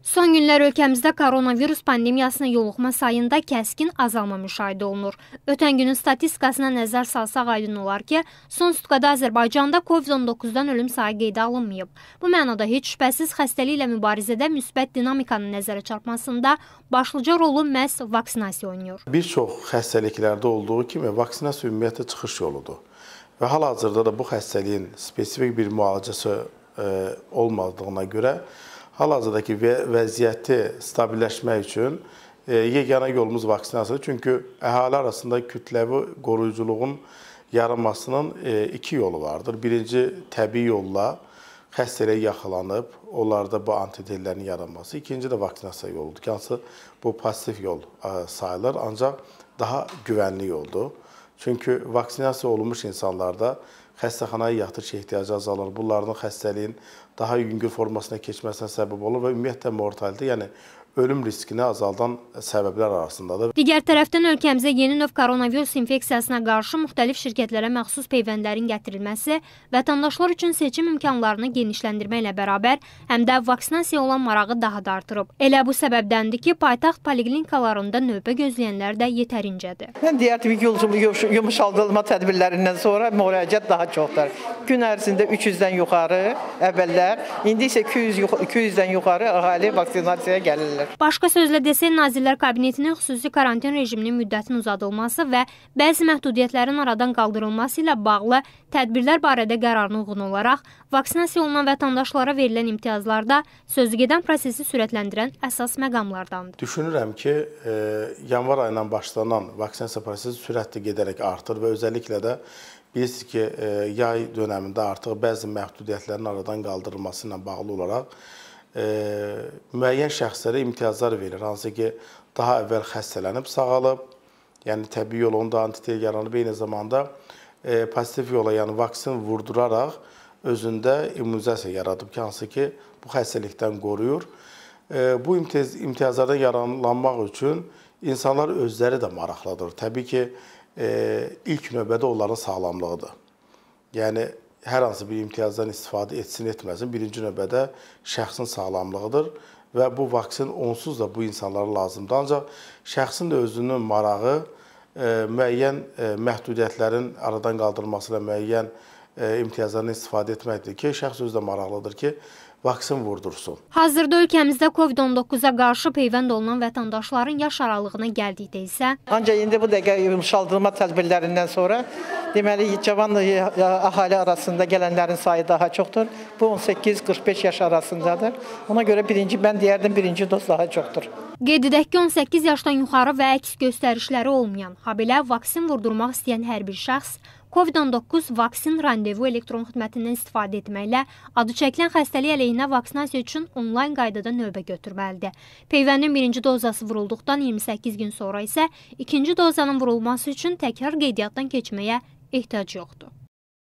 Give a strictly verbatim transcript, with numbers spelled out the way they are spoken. Son günlər ölkəmizdə koronavirus pandemiyasına yoluxma sayında kəskin azalma müşahidə olunur. Ötən günün statistikasına nəzər salsaq aydın olar ki, son sutkada Azərbaycanda COVID on doqquzdan ölüm sayı qeydə alınmayıb. Bu mənada heç şübhəsiz xəstəliklə mübarizədə müsbət dinamikanın nəzərə çarpmasında başlıca rolu məhz vaksinasiya oynayır. Bir çox xəstəliklərdə olduğu kimi vaksinasiya ümumiyyətlə çıxış yoludur. Və hal-hazırda da bu xəstəliyin spesifik bir müalicəsi olmadığına görə hal-hazırdakı vəziyyəti stabilləşmək üçün yeganə yolumuz vaksinasiyadır. Çünki əhali arasında kütləvi qoruyuculuğun yaranmasının iki yolu vardır. Birinci, təbii yolla xəstəliyə yaxalanıb, onlarda bu antitellərin yaranması. İkinci də vaksinasiya yoludur. Hansı bu pasif yol sayılır, ancaq daha güvənli yoldur. Çünki vaksinasiya olunmuş insanlarda xəstəxanaya yatırış ehtiyacı azalır. Bunların xəstəliyin daha yüngül formasına keçməsinə səbəb olur və ümumiyyətlə mortalite, yəni ölüm riskini azaldan səbəblər arasındadır. Digər tərəfdən ölkəmizə yeni növ koronavirus infeksiyasına qarşı müxtəlif şirkətlərə məxsus peyvəndlərin gətirilməsi vətəndaşlar üçün seçim imkanlarını genişləndirməklə bərabər həm də vaksinasiya olan marağı daha da artırıb. Elə bu səbəbdəndir ki, paytaxt poliklinikalarında növbə gözləyənlər də yetərincədir. Mən deyərdim ki, yolculuğun yumuşaldılma tədbirlərindən sonra müraciət daha çoxdur. Gün ərzində üç yüzdən yuxarı əvvəllər, indi isə iki yüzdən yuxarı əhali vaksinasiyaya gəlirlər. Başqa sözlə desək, Nazirlər Kabinetinin xüsusi karantin rejiminin müddətinin uzadılması və bəzi məhdudiyyətlərin aradan qaldırılması ilə bağlı tədbirlər barədə qərarına uyğun olaraq vaksinasiya olunan vətəndaşlara verilən imtiyazlarda sözügedən prosesi sürətləndirən əsas məqamlardandır. Düşünürəm ki, yanvar ayından başlanan vaksinasiya prosesi sürətli gedərək artır və özəlliklə də bilirsiniz ki, yay dönəmində artıq bəzi məhdudiyyətlərin aradan qaldırılması ilə bağlı olaraq E, müəyyən şəxslərə imtiyazlar verir, hansı ki, daha əvvəl xəstələnib, sağalıb, yəni təbii yolla onda antitel yaranıb, eyni zamanda e, pozitiv yola, yəni vaksin vurduraraq özündə immunizasiya yaradıb ki, hansı ki, bu xəstəlikdən qoruyur. E, bu imtiyaz, imtiyazlardan yararlanmaq üçün insanlar özləri də maraqlıdır. Təbii ki, e, ilk növbədə onların sağlamlığıdır. Yəni, hər hansı bir imtiyazdan istifadə etsin, etməsin, birinci növbədə şəxsin sağlamlığıdır və bu vaksin onsuz da bu insanlara lazımdır. Ancaq şəxsin də özünün marağı müəyyən məhdudiyyətlərin aradan qaldırılması ilə müəyyən imtiyazlarını istifadə etməkdir ki, şəxs özü də maraqlıdır ki, vaksin vurdursun. Hazırda ölkəmizdə COVID on doqquza qarşı peyvənd olunan vətəndaşların yaş aralığına gəldikdə isə ancaq indi bu dəqiqə yumuşaldılma tədbirlərindən sonra deməli, cavan əhali arasında gələnlərin sayı daha çoxdur. Bu on səkkiz qırx beş yaş arasındadır. Ona görə birinci, mən deyərdim, birinci doz daha çoxdur. Qeyd edək ki, on səkkiz yaşdan yuxarı və əks göstərişləri olmayan, habelə vaksin vurdurmaq istəyən hər bir şəxs COVID on doqquz vaksin randevu elektron xidmətindən istifadə etməklə adı çəkilən xəstəlik əleyhinə vaksinasiya üçün onlayn qaydada növbə götürməlidir. Peyvənin birinci dozası vurulduqdan iyirmi səkkiz gün sonra isə ikinci dozanın vurulması üçün təkrar qeydiyyatdan keçməyə ehtiyac yoxdur.